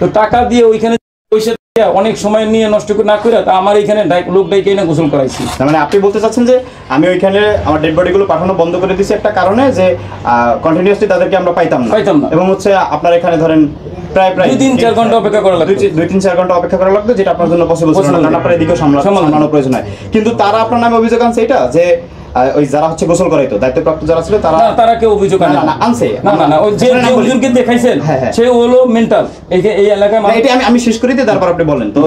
তো টাকা দিয়ে ওইখানে পয়সা দিয়ে অনেক সময় নিয়ে নষ্ট না করে তা আমার এখানে লোক ডেকে এনে গোসল করাইছি। মানে আপনি বলতে চাচ্ছেন যে আমি ওইখানে আমার ডেড বডিগুলো পাঠানো বন্ধ করে দিয়েছি একটা কারণে, যে কন্টিনিউয়াসলি তাদেরকে আমরা পাইতাম না এবং হচ্ছে আপনার এখানে ধরেন প্রায় 2-3-4 ঘন্টা অপেক্ষা করা লাগতো, 2-3-4 ঘন্টা অপেক্ষা করা লাগতো, যেটা আপনার জন্য পসিবল ছিল না, কারণ আপনার এদিকেও সামলানো প্রয়োজন হয়। কিন্তু তারা আপনার নামে অভিযোগ আনছে এটা যে ওই যারা হচ্ছে গোসল করাইতো দায়িত্বপ্রাপ্ত যারা ছিল তারা কেউ অভিযোগ আনছে না, ওই যে অভিযোগকে দেখাইছেন সে হলো মেন্টাল। এই এলাকায় এটা আমি শেষ করে দিই, তারপর আপনি বলেন। তো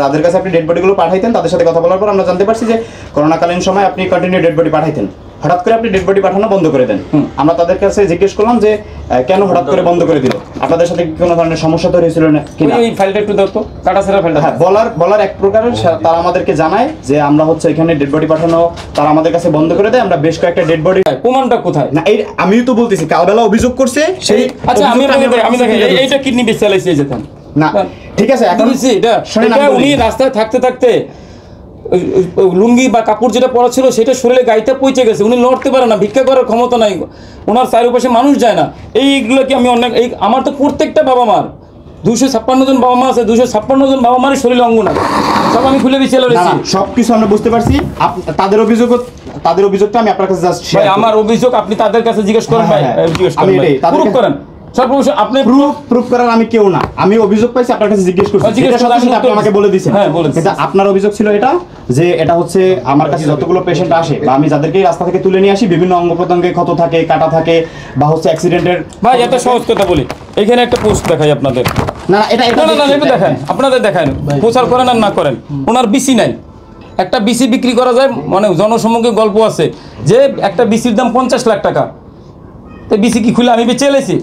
যাদের কাছে আপনি ডেড বডিগুলো পাঠাইতেন তাদের সাথে কথা বলার পর আমরা জানতে পারছি যে করোনাকালীন সময় আপনি কন্টিনিউ ডেড বডি পাঠাইতেন, হঠাৎ করে আপনি ডেড বডি পাঠানো বন্ধ করে দেন। আমরা তাদের কাছে জিজ্ঞেস করলাম যে কেন হঠাৎ করে বন্ধ করে দিল, আপনাদের সাথে কোনো ধরনের সমস্যা তৈরি হয়েছিল না? এই ফাইলটা একটু দাও তো, কাটাছেরা ফাইলটা। হ্যাঁ, বলার এক প্রকারের তারা আমাদেরকে জানায় যে আমরা হচ্ছে এখানে ডেড বডি পাঠানো তারা আমাদের কাছে বন্ধ করে দেয়, আমরা বেশ কয়েকটা ডেড বডি। প্রমাণটা কোথায়? না এই আমিও তো বলতেছি কালবেলা অভিযোগ করছে সেই। আচ্ছা আমি এইটা কিডনি বেচে চালাইছি যেতাম না, ঠিক আছে এখন এটা শুনেন, উনি রাস্তায় থাকতে থাকতে লুঙ্গি বা কাপড় যেটা পরা ছিল সেটা শরীরে গাইতে পৌঁছে গেছে, উনি লড়তে পারে না, ভিক্ষা করার ক্ষমতা নাই, ওনার চারিপাশে মানুষ যায় না। এইগুলো কি আমি অনেক এই আমার তো প্রত্যেকটা বাবা মার 256 জন বাবা মা আছে, 256 জন বাবা মার শরীরে অঙ্গ না, সব আমি খুলে দিয়েছি সবকিছু আমরা বুঝতে পারছি। তাদের অভিযোগটা আমি আপনার কাছে জাস্ট ভাই, আমার অভিযোগ আপনি তাদের কাছে জিজ্ঞেস করেন ভাই, জিজ্ঞেস করেন ভাই, প্রুফ করেন। আপনি প্রুফ করার আমি কেউ না, আমি অভিযোগ পাইছি আপনার কাছে জিজ্ঞেস করছি, আপনি আমাকে বলে দিয়েছেন। হ্যাঁ বলেছেন, আপনার অভিযোগ ছিল এটা যে এটা হচ্ছে আমার কাছে যতগুলো পেশেন্ট আসে বা আমি যাদেরকে রাস্তা থেকে তুলে নিয়ে আসি বিভিন্ন অঙ্গ প্রত্যঙ্গে ক্ষত থাকে, কাটা থাকে বা হচ্ছে অ্যাক্সিডেন্টের। ভাই এটা সহজ কথা বলি, এখানে একটা পোস্ট দেখাই আপনাদের, না এটা দেখান, আপনাদের দেখান, প্রচার করেন আর না করেন, ওনার বিসি নাই, একটা বিসি বিক্রি করা যায়, মানে জনসমুখে গল্প আছে যে একটা বিসির দাম 50 লাখ টাকা, তো বিসি কি খুলে আমি বেঁচে এলেছি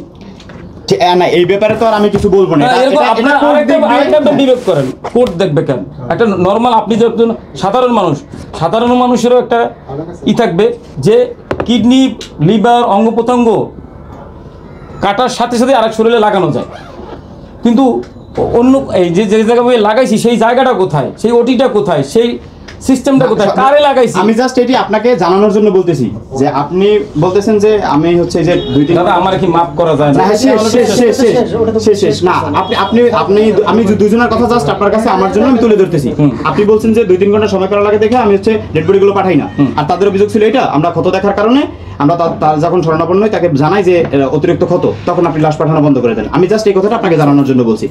না? এই ব্যাপারে তো আর আমি কিছু বলবো না, বিবেক করেন, কোর্ট দেখবে কেন? একটা নর্মাল আপনি যখন সাধারণ মানুষেরও একটা ই থাকবে যে কিডনি, লিভার, অঙ্গ প্রত্যঙ্গ কাটার সাথে সাথে আরেক শরীরে লাগানো যায়, কিন্তু অন্য এই যে জায়গায় লাগাইছি সেই জায়গাটা কোথায়, সেই ওটিটা কোথায়, সেই সিস্টেমটা কোথায়, কারে লাগাইছি? আমি জাস্ট এটি আপনাকে জানানোর জন্য বলতেছি যে আপনি বলতেছেন যে আমি হচ্ছে যে 2-3 দাদা আমার কি মাপ করা যায় না? শেষ না, আপনি আমি দুজনের কথা জাস্ট আপনার কাছে আমার জন্য আমি তুলে ধরতেছি। আপনি বলছেন যে 2-3 ঘন্টা সময় করা লাগে দেখে আমি হচ্ছে ডেড বডি গুলো পাঠাই না, আর তাদের অভিযোগ ছিল এটা আমরা ক্ষত দেখার কারণে আমরা তার যখন শরণাপন্ন হই তাকে জানাই যে অতিরিক্ত ক্ষত, তখন আপনি লাশ পাঠানো বন্ধ করে দেন। আমি জাস্ট এই কথাটা আপনাকে জানানোর জন্য বলছি।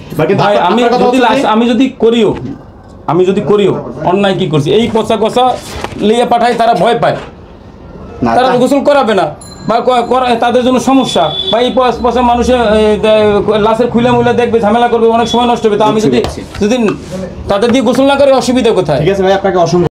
আমি যদি করিও অন্যায় কি করছি, এই পচা কষা লিয়ে পাঠাই, তারা ভয় পায়, তারা গোসল করাবে না বা তাদের জন্য সমস্যা, বা এই পচা মানুষের লাশের খুলে মুলে দেখবে, ঝামেলা করবে, অনেক সময় নষ্ট হবে। তা আমি যদি তাদের দিয়ে গোসল না করে অসুবিধা কোথায়? ঠিক আছে ভাই, আপনাকে অসংখ্য